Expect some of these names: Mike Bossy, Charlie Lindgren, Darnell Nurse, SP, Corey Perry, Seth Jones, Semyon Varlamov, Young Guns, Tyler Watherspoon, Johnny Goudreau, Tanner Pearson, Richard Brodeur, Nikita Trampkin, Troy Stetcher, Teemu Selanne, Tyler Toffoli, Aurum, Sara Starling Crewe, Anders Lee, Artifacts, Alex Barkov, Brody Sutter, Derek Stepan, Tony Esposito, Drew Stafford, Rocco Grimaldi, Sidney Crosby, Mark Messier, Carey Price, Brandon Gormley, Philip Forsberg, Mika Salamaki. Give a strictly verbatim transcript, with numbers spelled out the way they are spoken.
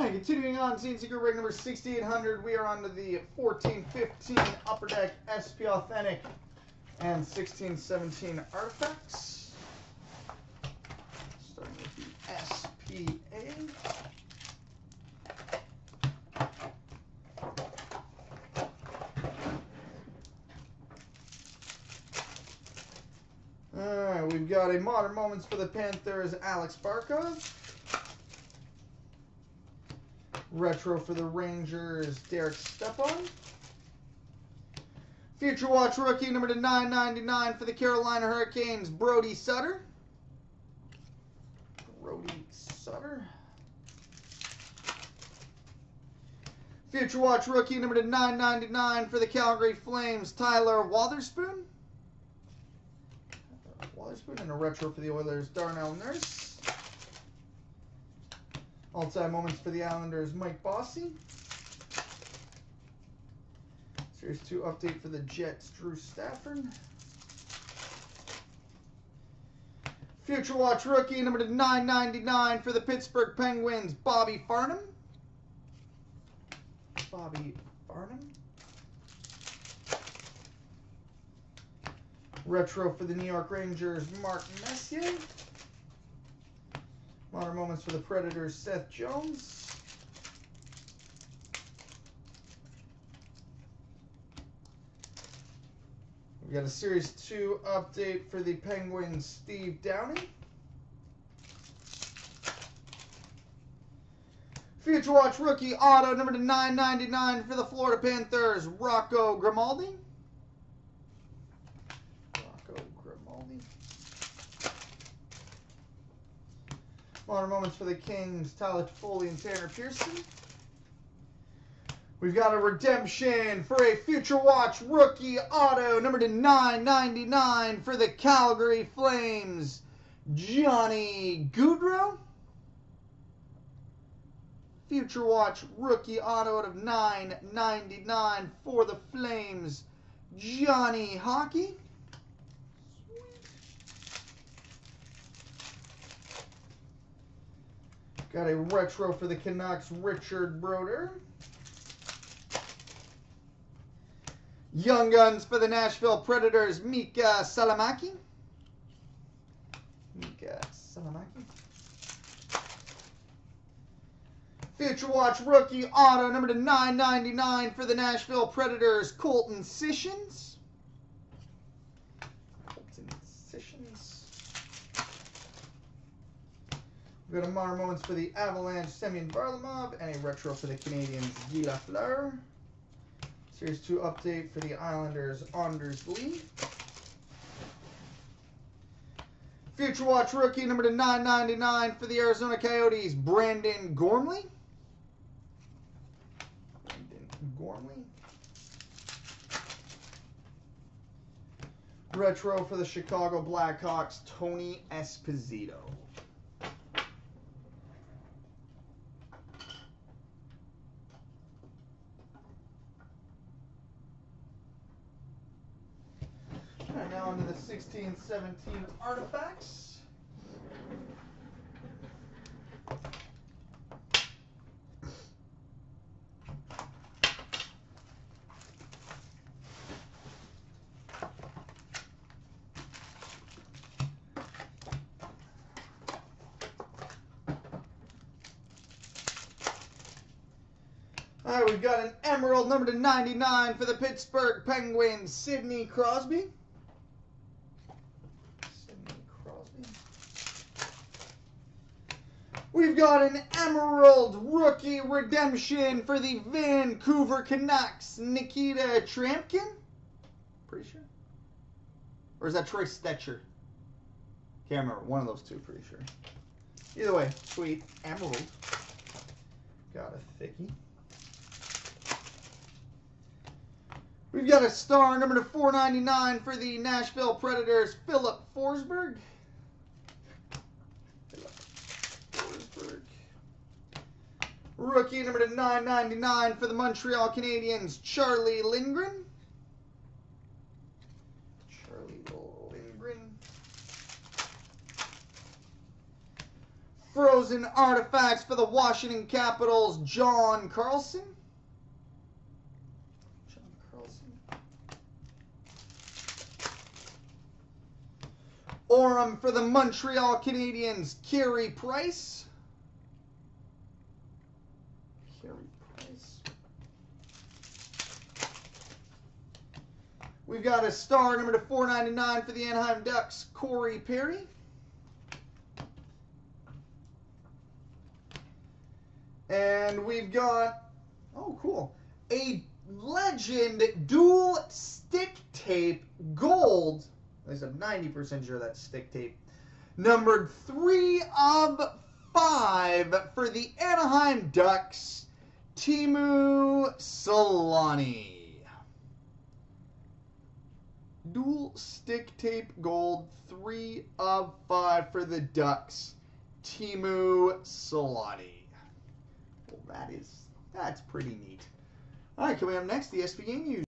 And continuing on, Scene Seeker break number sixty-eight hundred. We are on to the fourteen fifteen Upper Deck S P Authentic and sixteen seventeen Artifacts. Starting with the S P A. Alright, we've got a Modern Moments for the Panthers, Alex Barkov. Retro for the Rangers, Derek Stepan. Future Watch rookie number to nine ninety-nine for the Carolina Hurricanes, Brody Sutter. Brody Sutter. Future Watch rookie number to nine ninety-nine for the Calgary Flames, Tyler Watherspoon. And a retro for the Oilers, Darnell Nurse. All-time moments for the Islanders, Mike Bossy. Series two update for the Jets, Drew Stafford. Future Watch rookie number to nine ninety-nine for the Pittsburgh Penguins, Bobby Farnham. Bobby Farnham. Retro for the New York Rangers, Mark Messier. Modern Moments for the Predators, Seth Jones. We've got a Series two update for the Penguins, Steve Downey. Future Watch rookie auto number to nine ninety-nine for the Florida Panthers, Rocco Grimaldi. Modern Moments for the Kings, Tyler Toffoli and Tanner Pearson. We've got a redemption for a Future Watch rookie auto number to nine ninety-nine for the Calgary Flames, Johnny Goudreau. Future Watch rookie auto out of nine ninety-nine for the Flames, Johnny Hockey. Got a retro for the Canucks, Richard Brodeur. Young Guns for the Nashville Predators, Mika Salamaki. Mika Salamaki. Future Watch rookie auto number to nine ninety-nine for the Nashville Predators, Colton Sissons. Colton Sissons. We've got a Modern Moments for the Avalanche, Semyon Varlamov, and a retro for the Canadiens, Guy Lafleur. Series two update for the Islanders, Anders Lee. Future Watch rookie number to nine ninety-nine for the Arizona Coyotes, Brandon Gormley. Brandon Gormley. Retro for the Chicago Blackhawks, Tony Esposito. Now into the sixteen seventeen Artifacts. All right, we've got an Emerald number to ninety-nine for the Pittsburgh Penguins, Sidney Crosby. We've got an Emerald rookie redemption for the Vancouver Canucks, Nikita Trampkin. Pretty sure. Or is that Troy Stetcher? Can't remember. One of those two, pretty sure. Either way, sweet. Emerald. Got a thickie. We've got a star number to four ninety-nine for the Nashville Predators, Philip Forsberg. Rookie number to nine ninety-nine for the Montreal Canadiens, Charlie Lindgren. Charlie Lindgren. Frozen Artifacts for the Washington Capitals, John Carlson. John Carlson. Aurum for the Montreal Canadiens, Carey Price. We've got a star number to four ninety-nine for the Anaheim Ducks, Corey Perry. And we've got, oh cool, a legend dual stick tape gold. At least I'm ninety percent sure that's stick tape. Numbered three of five for the Anaheim Ducks, Teemu Selanne. Dual stick tape gold, three of five for the Ducks, Teemu Selanne. Well, that is, that's pretty neat. All right, coming up next, the S P game news.